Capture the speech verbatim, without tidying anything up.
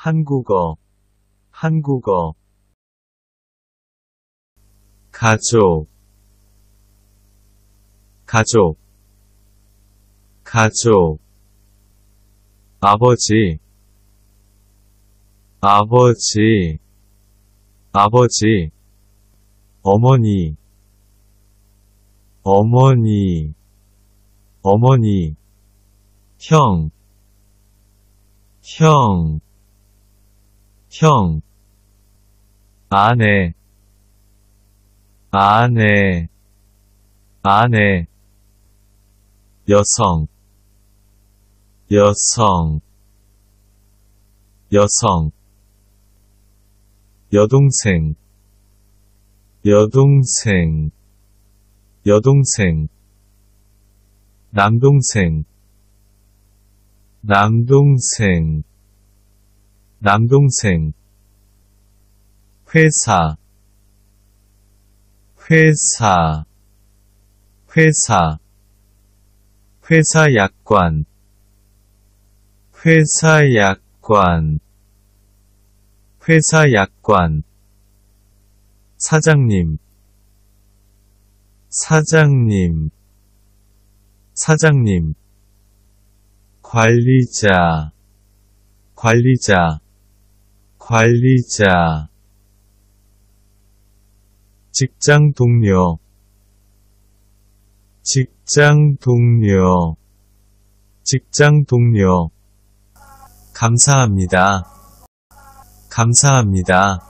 한국어, 한국어. 가족, 가족, 가족. 아버지, 아버지, 아버지. 어머니, 어머니, 어머니. 형, 형, 형. 아내, 아내, 아내. 여성, 여성, 여성. 여동생, 여동생, 여동생. 남동생, 남동생, 남동생. 회사, 회사, 회사. 회사 약관, 회사 약관, 회사 약관. 사장님, 사장님, 사장님. 관리자, 관리자, 관리자. 직장 동료, 직장 동료, 직장 동료. 감사합니다, 감사합니다.